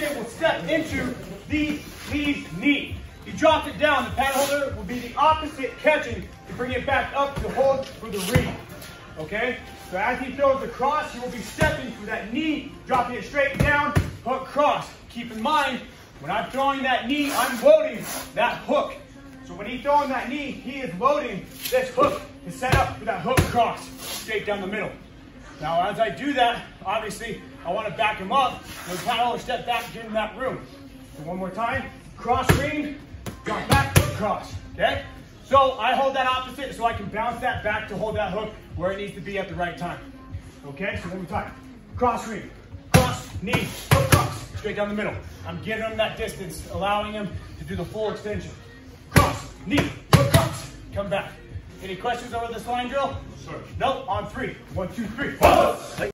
associate will step into these knee. You drop it down, the pad holder will be the opposite catching to bring it back up to hold for the read. Okay? So as he throws the cross, you will be stepping through that knee, dropping it straight down, hook cross. Keep in mind, when I'm throwing that knee, I'm loading that hook. So when he's throwing that knee, he is loading this hook to set up for that hook cross straight down the middle. Now as I do that, obviously, I want to back him up. The pad holder step back, get in that room. So one more time, cross read. Drop back hook cross, okay? So I hold that opposite so I can bounce that back to hold that hook where it needs to be at the right time. Okay, so one more time. Cross read, cross, knee, hook cross, straight down the middle. I'm giving him that distance, allowing him to do the full extension. Cross, knee, hook cross, come back. Any questions over this line drill? Sure. Nope, on three. One, two, three.